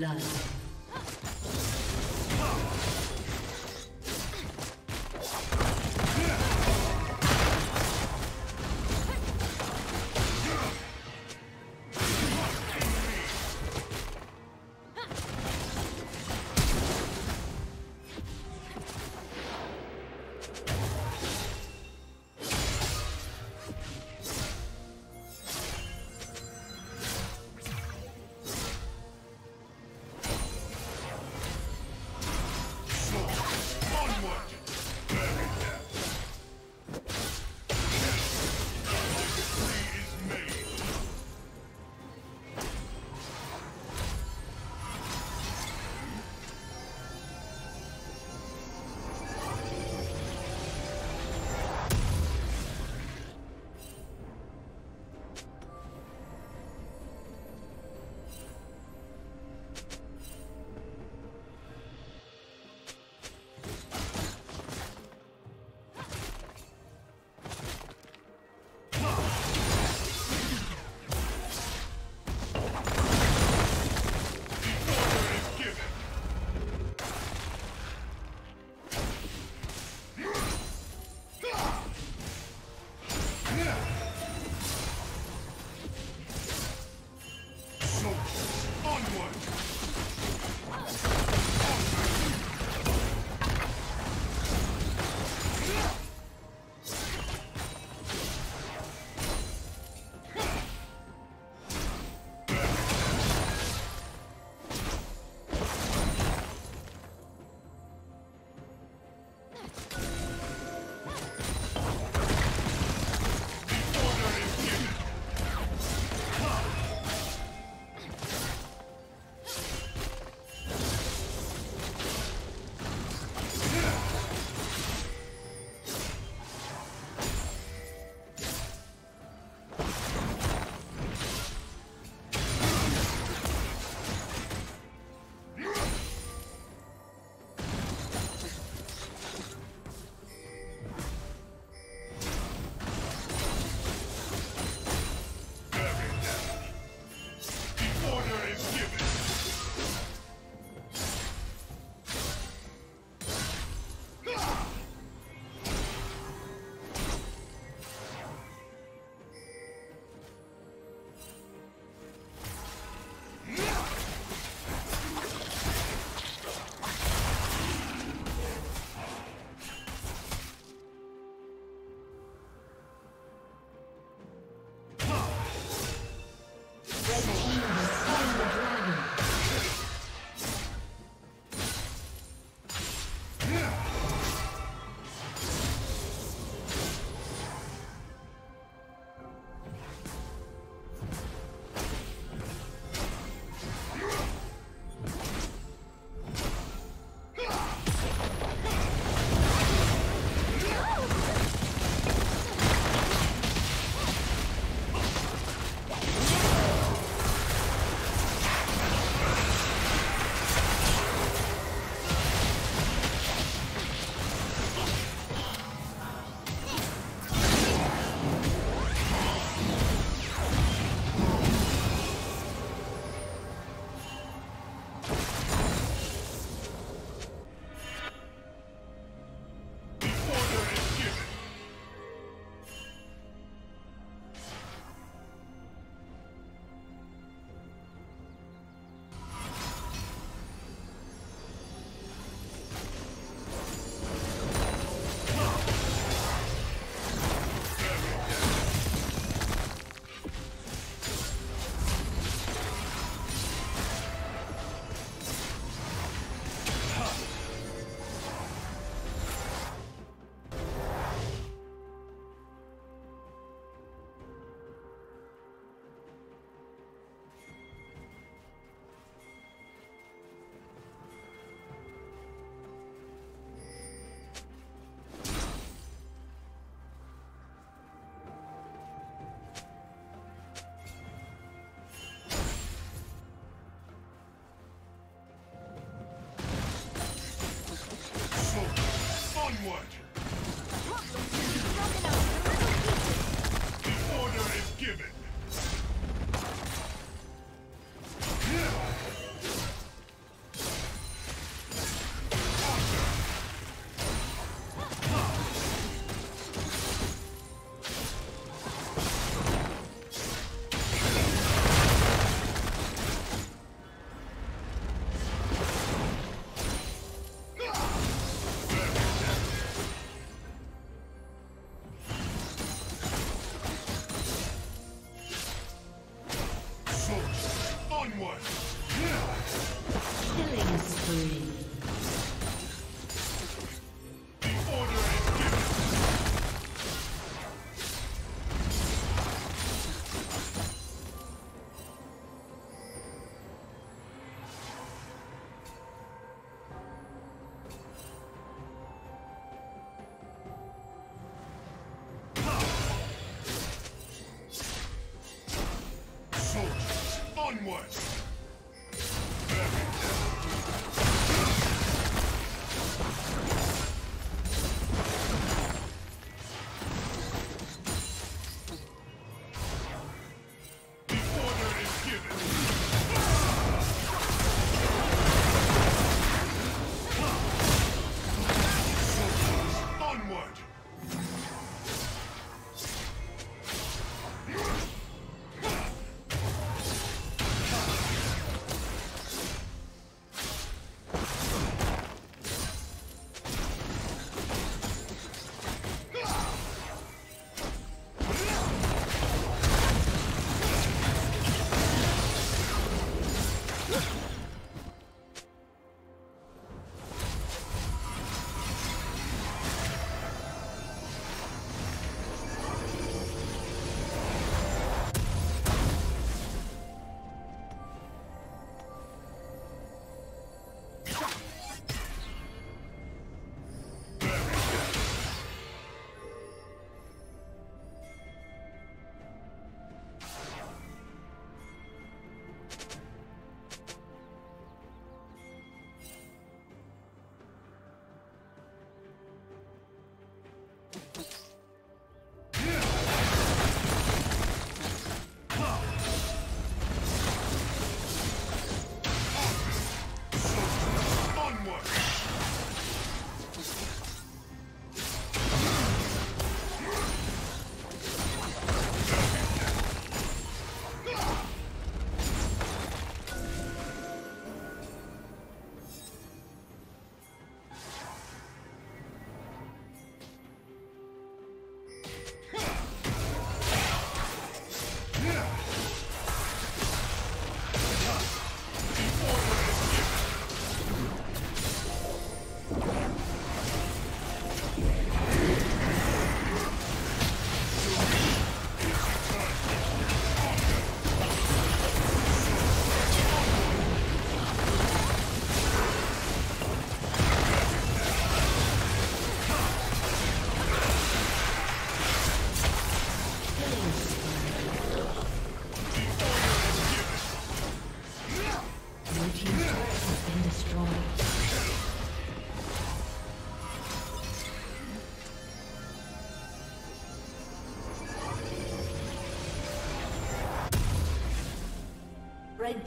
blood. Onward! Killing spree. Red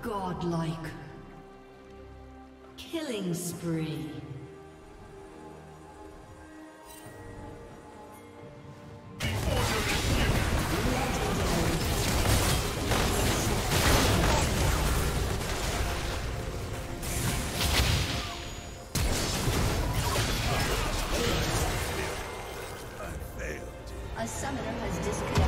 Godlike. Killing spree. A summoner has disconnected.